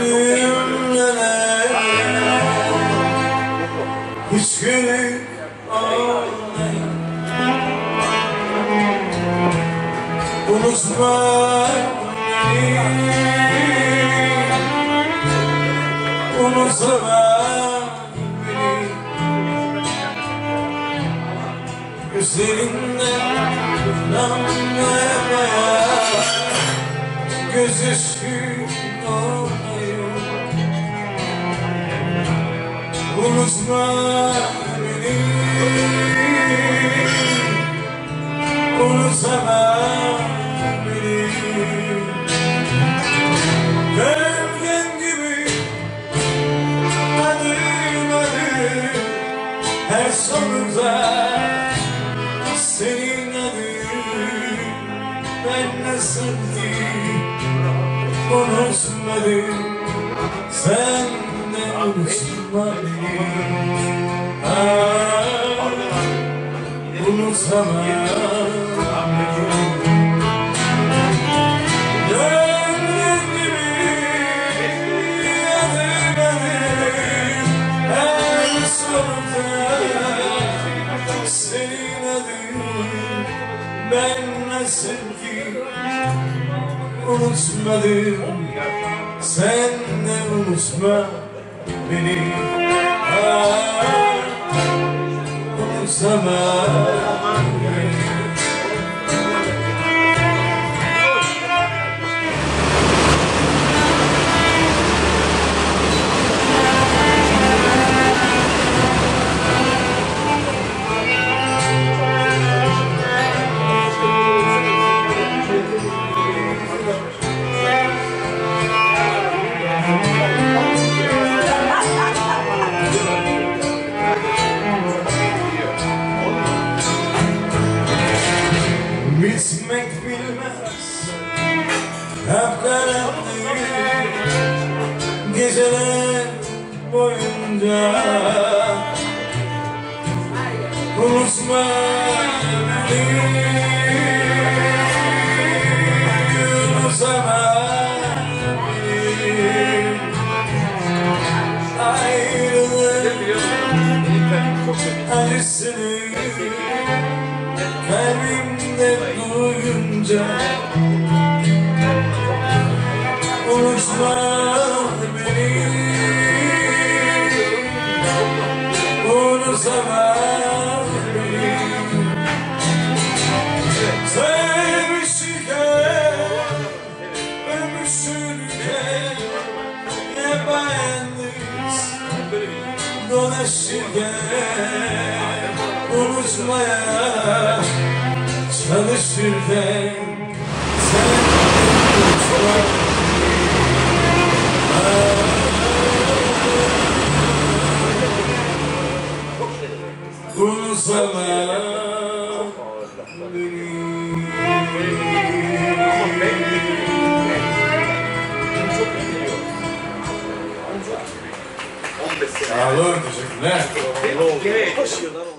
Düğümlere hüskünü ağlayın. Unutma beni, unutma beni. Gözlerinden damlamaya göz ışkın olayım. Unutma beni, unutma beni. Gölgen gibi adım adım her sonunda senin adın. Ben nasıl değil unutmadım, sen de unutmadın. Unutamam gönlüm gibi adım adım her sonunda senin adın. Ben nasıl ki unutmadım, sen de unutma beni. Unutma beni. Bitmek bilmez hep karanlık geceler boyunca. Unutma beni, unutma beni. Ayrılık acısını kalbimde duyunca unutma beni, unutma beni. Sevmişken, öpüşürken, yabancıyız dolaşırken, unutmaya çalışırken, sen unutma beni, unutma beni. Sağ olun, teşekkürler.